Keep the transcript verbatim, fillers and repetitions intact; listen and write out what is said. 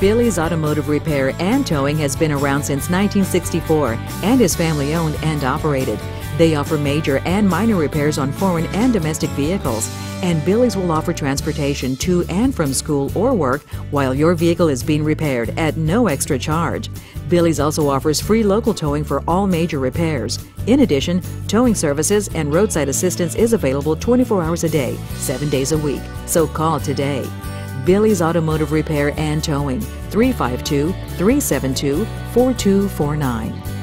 Billy's Automotive Repair and Towing has been around since nineteen sixty-four and is family-owned and operated. They offer major and minor repairs on foreign and domestic vehicles, and Billy's will offer transportation to and from school or work while your vehicle is being repaired at no extra charge. Billy's also offers free local towing for all major repairs. In addition, towing services and roadside assistance is available twenty-four hours a day, seven days a week, so call today. Billy's Automotive Repair and Towing, three five two, three seven two, four two four nine.